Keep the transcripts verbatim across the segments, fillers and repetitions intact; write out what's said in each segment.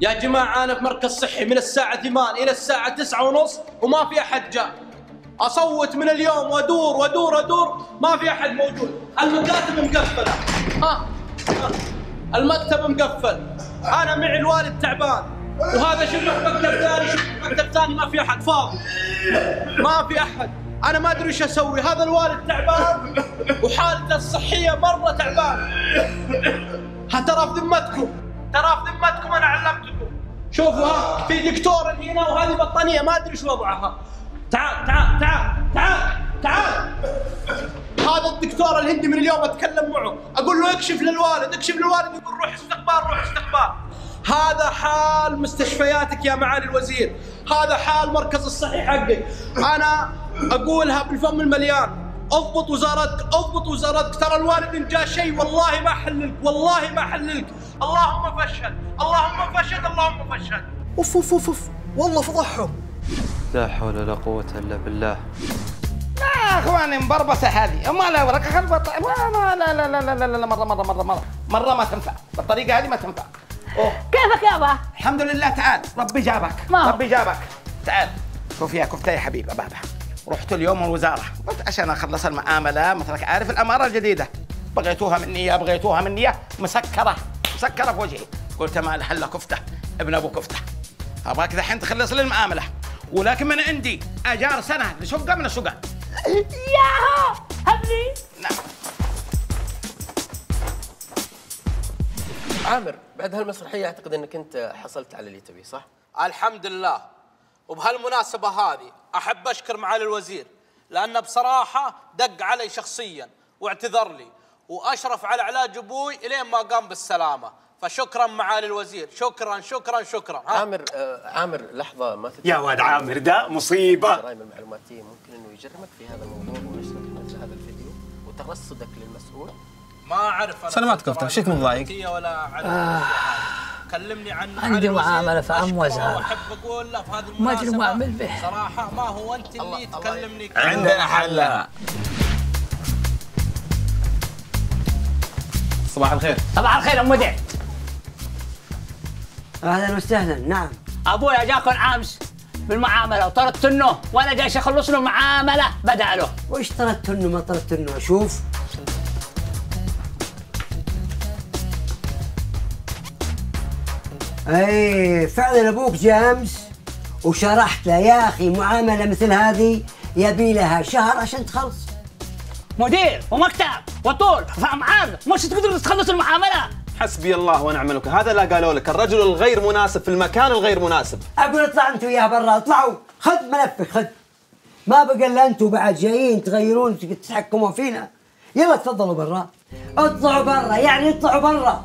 يا جماعة أنا في مركز صحي من الساعة ثمانية إلى الساعة تسعة ونص وما في أحد جاء. أصوت من اليوم وأدور وأدور وأدور ما في أحد موجود. المكاتب مقفلة. ها ها المكتب مقفل. أنا معي الوالد تعبان وهذا شبه مكتب ثاني شبه مكتب ثاني ما في أحد فاضي. ما في أحد. أنا ما أدري إيش أسوي. هذا الوالد تعبان وحالته الصحية مرة تعبان. ترى في ذمتكم ترى في ذمتكم أنا علمتكم. شوفوا ها في دكتور هنا وهذه بطانية ما أدري إيش وضعها. تعال تعال تعال تعال تعال. هذا الدكتور الهندي من اليوم أتكلم معه أقول له اكشف للوالد اكشف للوالد يقول روح استقبال روح استقبال. هذا حال مستشفياتك يا معالي الوزير. هذا حال مركز الصحي حقك. أنا أقولها بالفم المليان. اضبط وزارتك اضبط وزارتك. ترى الوالد إن جاء شيء والله ما أحللك والله ما أحللك. اللهم فشل اللهم فشل اللهم فشل. أوف أوف أوف أوف والله فضحهم. لا حول ولا قوة إلا بالله. لا اخواني مبربسه هذه ما لها ورقه خل بط... ما لا لا لا لا لا مره مره مره مره مره ما تنفع بالطريقه هذه ما تنفع. اوه كيفك يابا؟ الحمد لله. تعال ربي جابك ربي جابك. تعال شوف يا كفته يا حبيبي بابا. رحت اليوم الوزاره قلت عشان اخلص المعامله مثلك عارف الاماره الجديده بغيتوها مني بغيتوها مني مسكره مسكره في وجهي. قلت ما الحل كفته ابن ابو كفته ابغاك دحين تخلص لي المعامله ولكن من عندي اجار سنه لشقه من الشقق. ياهو هبني. نعم عامر بعد هالمسرحية أعتقد أنك أنت حصلت على اللي تبيه صح؟ الحمد لله. وبهالمناسبة هذه أحب أشكر معالي الوزير لأنه بصراحة دق علي شخصيا واعتذر لي وأشرف على علاج أبوي إلين ما قام بالسلامة. فشكرا معالي الوزير شكرا شكرا شكرا. عامر آه عامر لحظه ما تتكلم. يا واد عامر ده مصيبه. الجرائم المعلوماتيه ممكن انه يجرمك في هذا الموضوع ونشرك مثل هذا الفيديو وترصدك للمسؤول. ما اعرف انا. سلامات كفته شيك من ضايق ولا آه. كلمني عن عندي معامله في ام وزهر ما ادري ما اعمل به صراحه. ما هو انت اللي تكلمني عندنا حلها. صباح الخير. صباح الخير ام وديع. اهلا وسهلا. نعم ابويا جاكم امس بالمعامله وطردت انه وانا جاي اخلص له معامله بداله. وايش طردت انه ما طردت انه اشوف. اي فعلا ابوك جاء امس وشرحت له يا اخي معامله مثل هذه يبي لها شهر عشان تخلص. مدير ومكتب وطول فمعاد مش تقدر تخلص المعامله. حسبي الله ونعم الوكيل. هذا لا قالوا لك الرجل الغير مناسب في المكان الغير مناسب. اقول اطلع انتوا وياه برا اطلعوا. خذ ملفك خذ. ما بقى الا انتوا بعد جايين تغيرون تتحكمون فينا. يلا تفضلوا برا. اطلعوا برا يعني اطلعوا برا.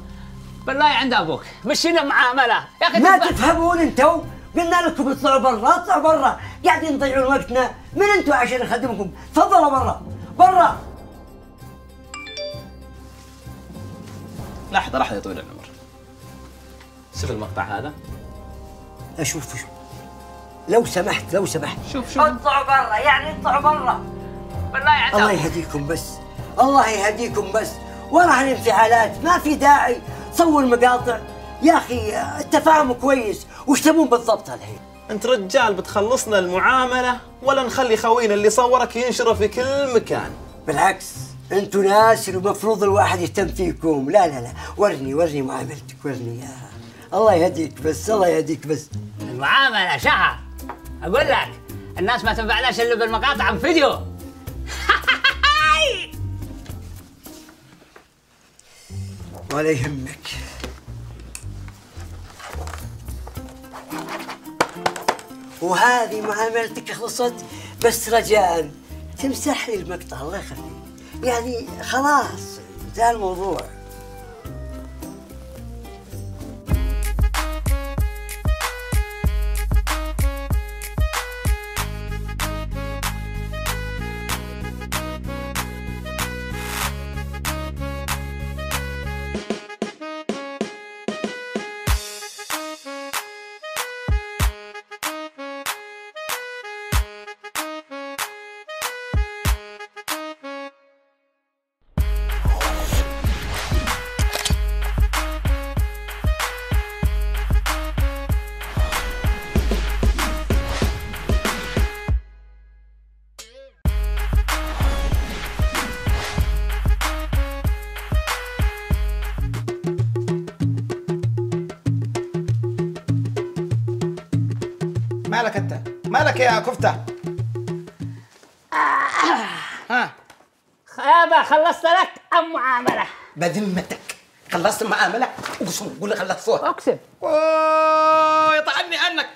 بالله عند ابوك مشينا معامله يا اخي. ما تفهمون انتوا؟ قلنا لكم اطلعوا برا اطلعوا برا. قاعدين تضيعون وقتنا. من انتوا عشان نخدمكم؟ تفضلوا برا برا. لحظة لحظة يا طويل العمر. شوف المقطع هذا. أشوف شوف. لو سمحت لو سمحت. شوف شوف. اطلعوا برا يعني اطلعوا برا. بالله يعذبكم. الله يهديكم بس. الله يهديكم بس. ورا هالانفعالات ما في داعي. سووا المقاطع. يا أخي التفاهم كويس. وش تبون بالضبط الحين؟ أنت رجال بتخلصنا المعاملة ولا نخلي خوينا اللي صورك ينشره في كل مكان. بالعكس. انتوا ناس المفروض الواحد يهتم فيكم. لا لا لا ورني ورني معاملتك ورني. يا الله يهديك بس الله يهديك بس. المعامله شهر. اقول لك الناس ما تنفعلاش الا بالمقاطع الفيديو. ولا يهمك. وهذه معاملتك خلصت بس رجاء تمسح لي المقطع الله يخليك. يعني خلاص انتهى الموضوع. لك ايه يا كفته؟ ها يابا خلصت لك المعامله بذمتك خلصت المعامله؟ اقسم قول لي خلصتوها اقسم اوه يطعني عنك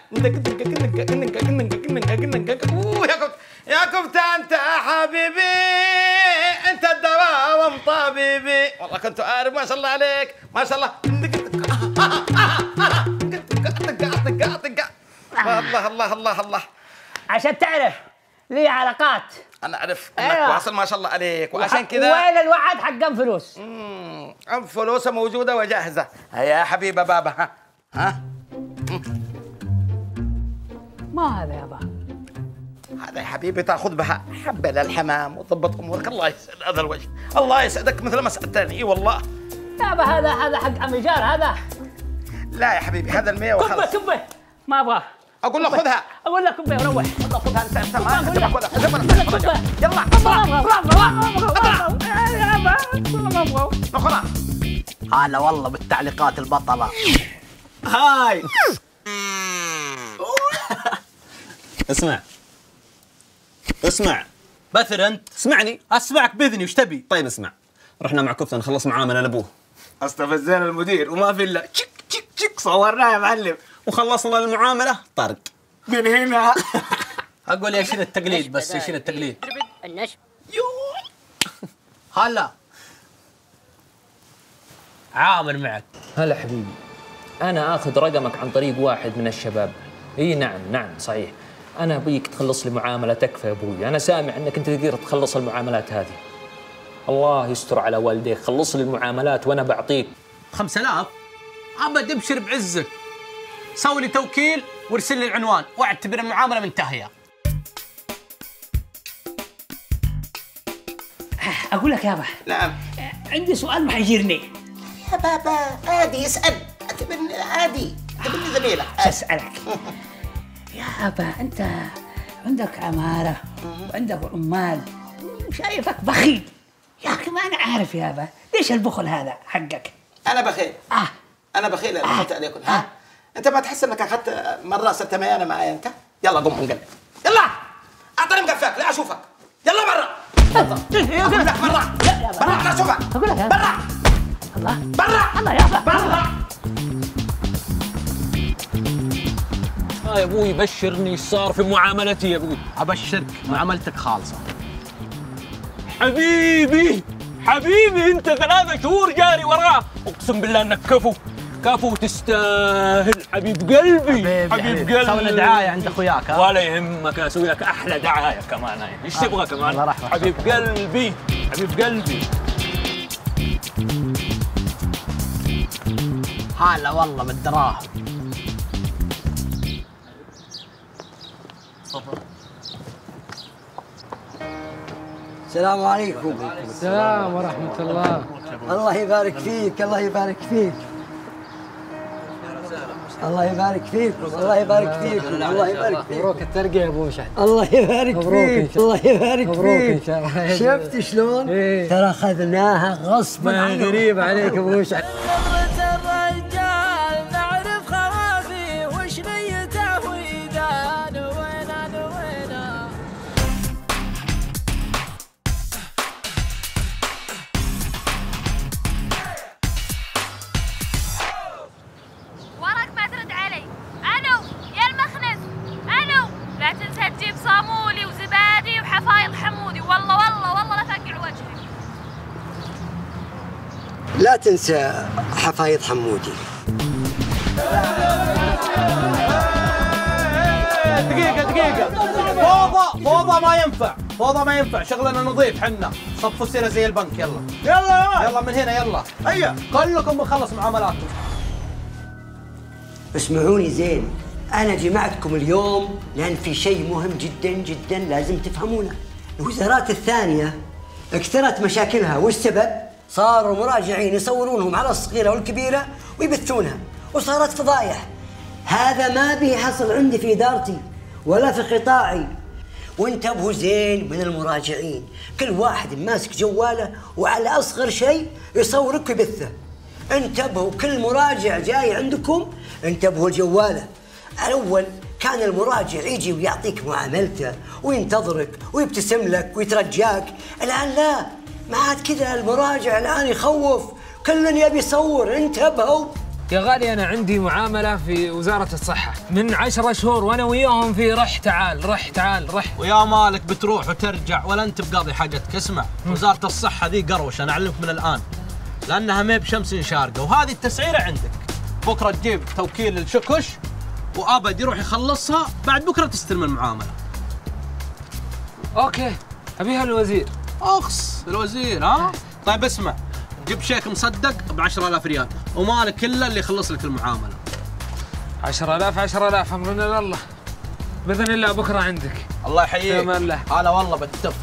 اوه يا كفته يا كفته انت حبيبي انت الدوام طبيبي والله كنت عارف ما شاء الله عليك ما شاء الله الله الله الله الله عشان تعرف لي علاقات انا اعرف انك أيوة. واصل ما شاء الله عليك وعشان كذا وين الوعد حق ام فلوس؟ ام فلوس موجوده وجاهزه يا حبيبه بابا ها ها ما هذا يا بابا هذا يا حبيبي تاخذ بها حبه للحمام وتضبط امورك الله يسعد هذا الوجه الله يسعدك مثل ما سعدتني اي والله يابا هذا هذا حق عم جار هذا لا يا حبيبي هذا المية وخلاص كبه كبه ما ابغاه اقول له خذها اقول لك كبه وروح والله خذها انت انت ما خذها يلا يلا يلا خلاص هلا والله بالتعليقات البطله هاي اسمع اسمع بثر انت اسمعني اسمعك باذني وش تبي؟ طيب اسمع رحنا مع كفتة نخلص معامله لابوه استفزينا المدير وما في الا تشك تشك تشك صورناه يا معلم وخلصنا المعامله طرق من هنا اقول يشيل التقليد بس يشيل التقليد النشب هلا عامر معك هلا حبيبي انا اخذ رقمك عن طريق واحد من الشباب اي نعم نعم صحيح أنا أبيك تخلص لي معاملة تكفى يا أبوي، أنا سامع أنك أنت تقدر تخلص المعاملات هذه. الله يستر على والديك، خلص لي المعاملات وأنا بعطيك. خمسة آلاف؟ أبد ابشر بعزك. سوي لي توكيل وارسل لي العنوان، واعتبر المعاملة منتهية. أقول لك يابا. نعم. عندي سؤال ما حيجيرني. يا بابا عادي اسأل، اعتبرني عادي، اعتبرني زميلك. أسألك. يابا انت عندك عماره وعندك عمال وشايفك بخيل يا اخي ما انا عارف يابا ليش البخل هذا حقك؟ انا بخيل اه انا بخيل اللي اخذت عليكم ها انت ما تحس انك اخذت من راس التميانه معي انت؟ يلا قوم انقلب يلا اعطيني مقفاك لا اشوفك يلا برا اقول لك برا برا لا اشوفك اقول لك برا الله برا الله يابا برا يا ابوي بشرني ايش صار في معاملتي يا ابوي؟ ابشرك معاملتك خالصه. حبيبي حبيبي انت ثلاثة شهور جاري وراه، اقسم بالله انك كفو كفو تستاهل حبيب قلبي حبيب, حبيب قلبي سوي لنا دعايه عند اخوياك ولا يهمك اسوي لك احلى دعايه كمان هاي، ايش تبغى كمان؟ حبيب قلبي حبيب قلبي هلا والله بالدراهم السلام عليكم. السلام ورحمة الله. الله يبارك فيك، الله يبارك فيك. الله يبارك فيك، الله يبارك فيك، الله يبارك فيك. مبروك الترقية يا أبو شحت. الله يبارك فيك، الله يبارك فيك. شفت شلون؟ ترى خذناها غصبا عنك. غريب عليك يا أبو شحت. لا تنسى حفايض حمودي دقيقة دقيقة فوضى فوضى ما ينفع فوضى ما ينفع شغلنا نظيف حنا صفوا السيرة زي البنك يلا يلا يلا من هنا يلا هيا كلكم بنخلص معاملاتكم اسمعوني زين أنا جمعتكم اليوم لأن في شيء مهم جدا جدا لازم تفهمونه الوزارات الثانية اكثرت مشاكلها والسبب صاروا مراجعين يصورونهم على الصغيرة والكبيرة ويبثونها وصارت فضايح هذا ما به حصل عندي في إدارتي ولا في قطاعي وانتبهوا زين من المراجعين كل واحد ماسك جواله وعلى أصغر شيء يصورك ويبثه انتبهوا كل مراجع جاي عندكم انتبهوا لجواله الأول كان المراجع يجي ويعطيك معاملته وينتظرك ويبتسم لك ويترجاك. الآن لا، ما عاد كذا، المراجع الآن يخوف، كلن يبي يصور. انتبهوا يا غالي. أنا عندي معاملة في وزارة الصحة من عشرة شهور وأنا وياهم في رح تعال رح تعال رح، ويا مالك بتروح وترجع ولا أنت بقاضي حاجتك. اسمع، وزارة الصحة ذي قروش، أنا أعلمك من الآن، لأنها ما بشمس شارقة. وهذه التسعيرة عندك، بكرة تجيب توكيل الشكش وأبد يروح يخلصها، بعد بكرة تستلم المعاملة. أوكي، أبيها الوزير. أخص الوزير ها؟ طيب اسمع، جيب شيك مصدق ب عشرة آلاف ريال ومالك كله اللي يخلص لك المعاملة. عشرة آلاف عشرة آلاف، أمرنا لله. بإذن الله بكرة عندك. الله يحييك. بإذن الله. هلا والله بتف.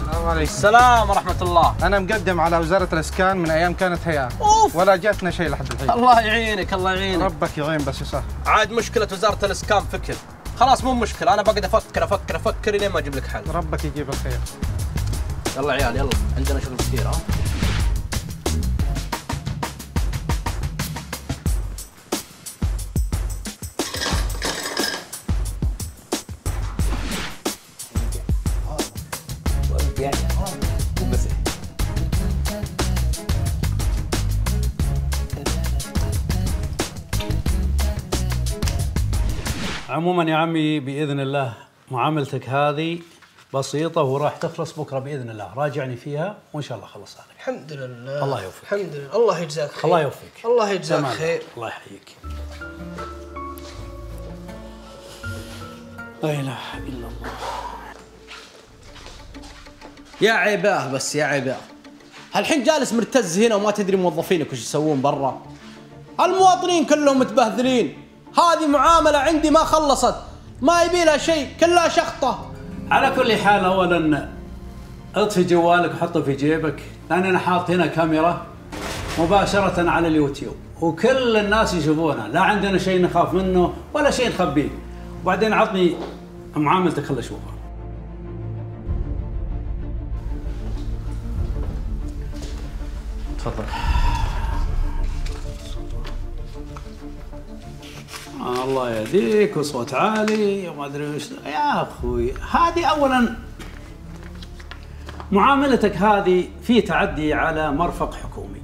السلام عليكم. السلام ورحمة الله. أنا مقدم على وزارة الإسكان من أيام كانت هيئة. أوف. ولا جاتنا شيء لحد الحين. الله يعينك الله يعينك. ربك يعين بس يصح. عاد مشكلة وزارة الإسكان فكر. خلاص مو مشكلة، أنا بقعد أفكر أفكر أفكر لين ما أجيب لك حل. ربك يجيب الخير. يلا عيال يلا، عندنا شغل كثير ها. عموما يا عمي باذن الله معاملتك هذه بسيطة وراح تخلص بكرة بإذن الله، راجعني فيها وإن شاء الله خلصها لك. الحمد لله. الله يوفقك. الحمد لله. الله يجزاك خير. الله يوفقك. الله يجزاك خير. الله يحييك. لا إله إلا الله. يا عيباه بس يا عيباه. هالحين جالس مرتز هنا وما تدري موظفينك وش يسوون برا. المواطنين كلهم متبهذلين. هذه معاملة عندي ما خلصت، ما يبي لها شيء، كلها شخطة. على كل حال، اولا اطفي جوالك وحطه في جيبك، لان انا حاط هنا كاميرا مباشره على اليوتيوب وكل الناس يشوفونا، لا عندنا شيء نخاف منه ولا شيء نخبيه. وبعدين عطني معاملتك خل اشوفها. تفضل. الله يهديك، وصوت عالي وما ادري وش. يا اخوي هذه اولا معاملتك هذه في تعدي على مرفق حكومي،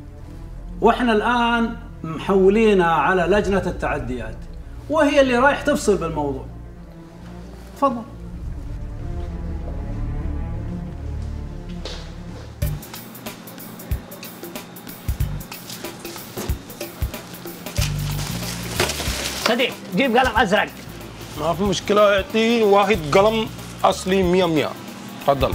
واحنا الان محولينها على لجنه التعديات وهي اللي رايح تفصل بالموضوع. تفضل. صديق جيب قلم ازرق. ما في مشكله، اعطي واحد قلم اصلي مية مية. تفضل.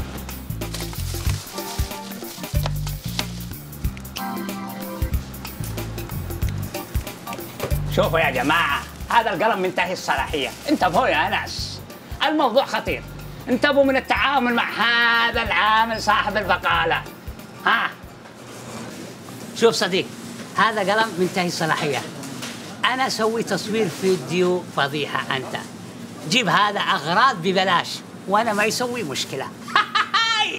شوفوا يا جماعه، هذا القلم منتهي الصلاحيه، انتبهوا يا ناس، الموضوع خطير، انتبهوا من التعامل مع هذا العامل صاحب البقاله. ها شوف صديق، هذا قلم منتهي الصلاحيه، أنا سوي تصوير فيديو فضيحة، أنت جيب هذا أغراض ببلاش وأنا ما يسوي مشكلة.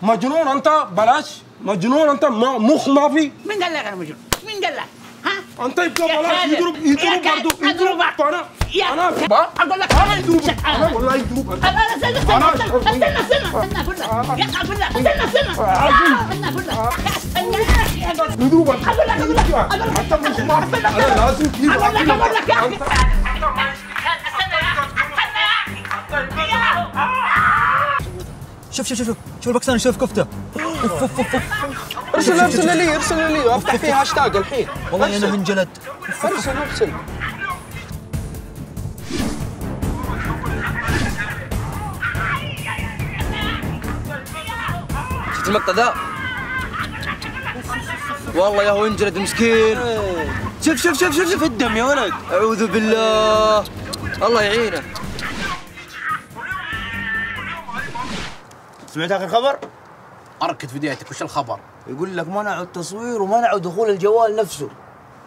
مجنون أنت، بلاش مجنون أنت، مخ ما في. مين قال لك أنا مجنون؟ مين قال لك؟ ها؟ أنت يبقى بلاش يضرب يضرب برضه يضربك. أنا أنا أقول لك أنا يضربك، أنا والله يضربك. أنا استنى استنى استنى أقول لك يا أخي، أقول لك استنى استنى استنى أقول لك يدوبك. أقول لك أقول لك أقول لك حتى مش معرفة. أنا لازم كيف أقول لك أقول لك يا أخي، استنى يا أخي. شوف شوف شوف شوف الباكستاني، شوف كفتة. أوف أوف أوف. ارسل ارسل لي ارسل لي أفتح فيه هاشتاج الحين. والله أنا انجلد. ارسل ارسل. شفت المقطع ذا؟ والله يا هو انجلد مسكين. شوف شوف شوف شوف شوف الدم يا ولد، اعوذ بالله، الله يعينه. سمعت اخر خبر؟ اركد فيديوهاتك. وش الخبر؟ يقول لك منعوا التصوير ومنعوا دخول الجوال نفسه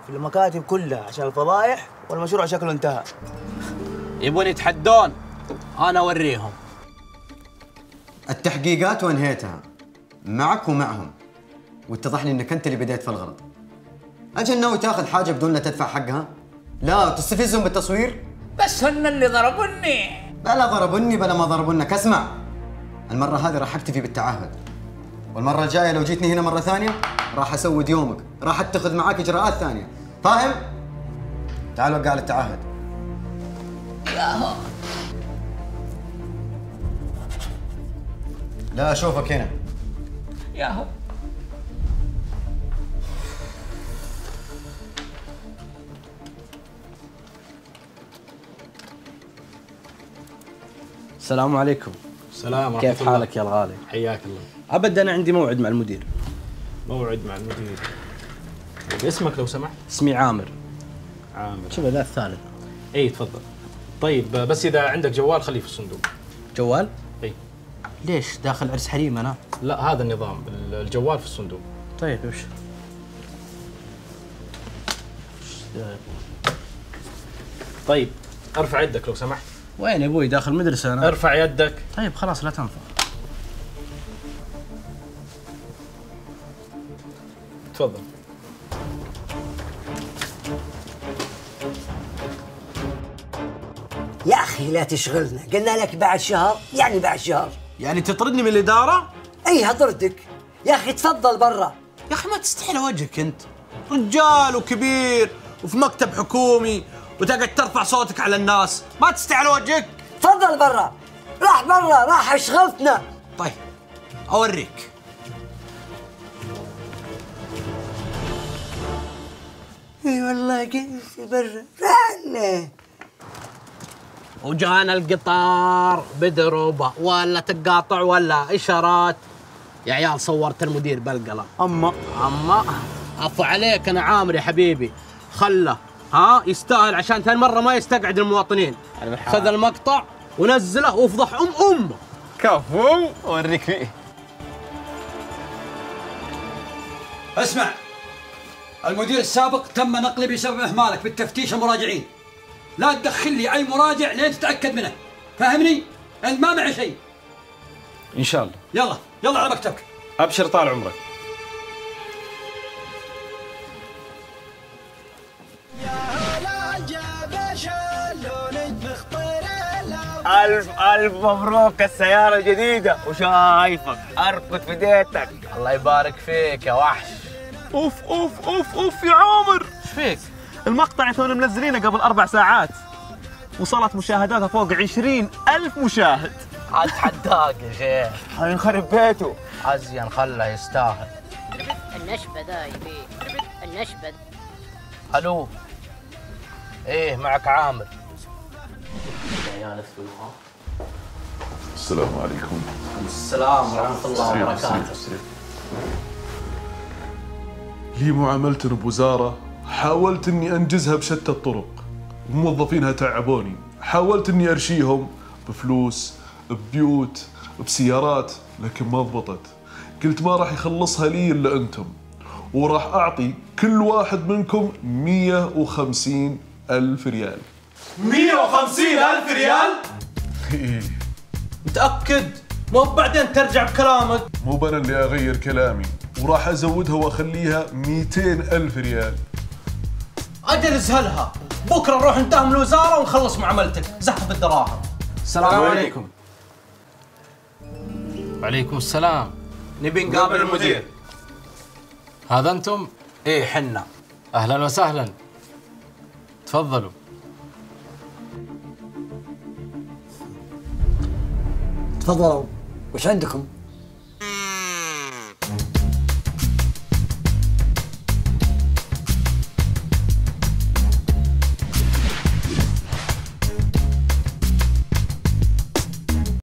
في المكاتب كلها عشان الفضايح، والمشروع شكله انتهى. يبون يتحدون، انا اوريهم. التحقيقات وانهيتها معك ومعهم، واتضح لي انك انت اللي بديت في الغلط. اجل ناوي تاخذ حاجه بدون لا تدفع حقها؟ لا تستفزهم بالتصوير؟ بس هن اللي ضربوني. بلا ضربوني بلا ما ضربونك. اسمع، المرة هذه راح اكتفي بالتعهد، والمرة الجاية لو جيتني هنا مرة ثانية راح اسود يومك، راح اتخذ معاك اجراءات ثانية، فاهم؟ تعال وقع على التعهد. ياهو لا اشوفك هنا. ياهو السلام عليكم. السلام ورحمة الله. كيف حالك يا الغالي؟ حياك الله. أبد أنا عندي موعد مع المدير. موعد مع المدير؟ اسمك لو سمحت؟ اسمي عامر. عامر. شوف ذا الثالث. إي تفضل. طيب بس إذا عندك جوال خليه في الصندوق. جوال؟ إي. ليش؟ داخل عرس حريم أنا؟ لا هذا النظام، الجوال في الصندوق. طيب ابشر. طيب أرفع يدك لو سمحت. وين يا ابوي؟ داخل مدرسة انا. ارفع يدك. طيب خلاص لا تنفع. تفضل. يا اخي لا تشغلنا، قلنا لك بعد شهر، يعني بعد شهر. يعني تطردني من الإدارة؟ اي هطردك. يا اخي تفضل برا. يا اخي ما تستحي وجهك انت. رجال وكبير وفي مكتب حكومي وتقعد ترفع صوتك على الناس، ما تستعلى وجهك. تفضل برا. راح برا، راح اشغلتنا. طيب اوريك. اي والله جلس برا رحنا. وجانا القطار بدروبه، ولا تقاطع ولا اشارات. يا عيال صورت المدير بالقلم. اما اما عفو عليك، انا عامر يا حبيبي. خله ها يستاهل، عشان ثاني مرة ما يستقعد المواطنين. خذ المقطع ونزله وافضح أم أمه. كفو أوريك فيه. اسمع، المدير السابق تم نقله بسبب إهمالك بالتفتيش المراجعين. لا تدخل لي أي مراجع لين تتأكد منه، فهمني؟ أنت ما معي شيء. إن شاء الله. يلا يلا على مكتبك. أبشر طال عمرك. ألف ألف مبروك السيارة الجديدة، وشايفك أركض في ديتك. الله يبارك فيك يا وحش. أوف أوف أوف أوف يا عامر. إيش فيك؟ المقطع تونا منزلينه قبل أربع ساعات، وصلت مشاهداتها فوق عشرين ألف مشاهد. عاد حداك يا شيخ. حينخرب بيته. عزيا خله يستاهل. النشبة ذا يبيه النشبة. ألو. إيه معك عامر. السلام عليكم. السلام ورحمة الله وبركاته. لي معاملة بوزارة حاولت إني أنجزها بشتى الطرق، موظفينها تعبوني، حاولت إني أرشيهم بفلوس، ببيوت، بسيارات، لكن ما ضبطت. قلت ما راح يخلصها لي إلا أنتم، وراح أعطي كل واحد منكم مئة وخمسين ألف ريال. مئة وخمسين ألف ريال؟ إيه. متأكد؟ مو بعدين ترجع بكلامك. مو بأنا اللي أغير كلامي، وراح أزودها وأخليها مئتين ألف ريال. أجل ازهلها، بكرة نروح نتهم الوزارة ونخلص معاملتك، زحف الدراهم. السلام عليكم. وعليكم السلام. نبي نقابل المدير. هذا أنتم؟ إيه حنا. أهلاً وسهلاً. تفضلوا. تفضلوا، وش عندكم؟